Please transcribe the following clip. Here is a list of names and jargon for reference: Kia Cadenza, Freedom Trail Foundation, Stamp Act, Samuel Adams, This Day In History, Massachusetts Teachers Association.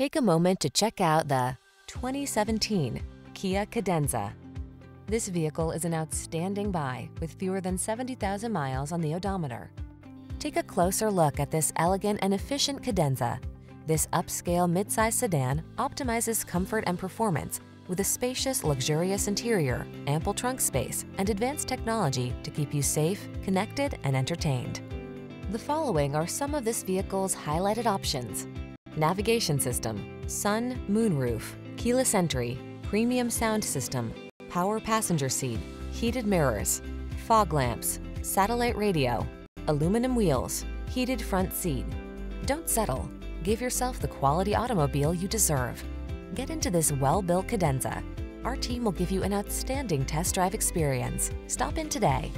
Take a moment to check out the 2017 Kia Cadenza. This vehicle is an outstanding buy with fewer than 70,000 miles on the odometer. Take a closer look at this elegant and efficient Cadenza. This upscale midsize sedan optimizes comfort and performance with a spacious, luxurious interior, ample trunk space, and advanced technology to keep you safe, connected, and entertained. The following are some of this vehicle's highlighted options: navigation system, sun, moonroof, keyless entry, premium sound system, power passenger seat, heated mirrors, fog lamps, satellite radio, aluminum wheels, heated front seat. Don't settle. Give yourself the quality automobile you deserve. Get into this well-built Cadenza. Our team will give you an outstanding test drive experience. Stop in today.